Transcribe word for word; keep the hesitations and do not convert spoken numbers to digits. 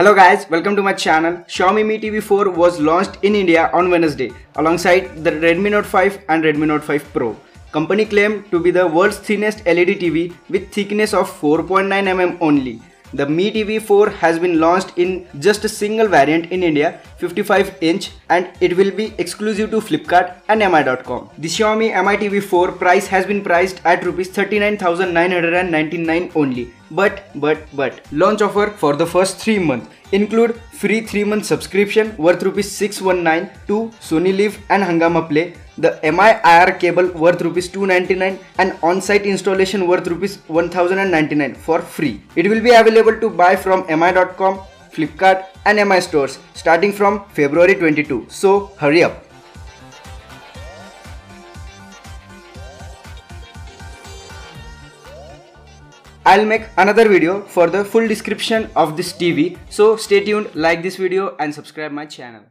Hello guys, welcome to my channel. Xiaomi Mi T V four was launched in India on Wednesday alongside the Redmi Note five and Redmi Note five Pro. Company claimed to be the world's thinnest L E D T V with thickness of four point nine millimeters only. The Mi T V four has been launched in just a single variant in India, fifty-five inch, and it will be exclusive to Flipkart and Mi dot com. The Xiaomi Mi T V four price has been priced at thirty-nine thousand nine hundred ninety-nine rupees only. But, but, but, launch offer for the first three months include free three month subscription worth six hundred nineteen rupees to Sony Liv and Hungama Play, the M I I R cable worth two hundred ninety-nine rupees and on-site installation worth one thousand ninety-nine rupees for free. It will be available to buy from Mi dot com, Flipkart and Mi stores starting from February twenty-second, so hurry up. I'll make another video for the full description of this T V, so stay tuned, like this video and subscribe my channel.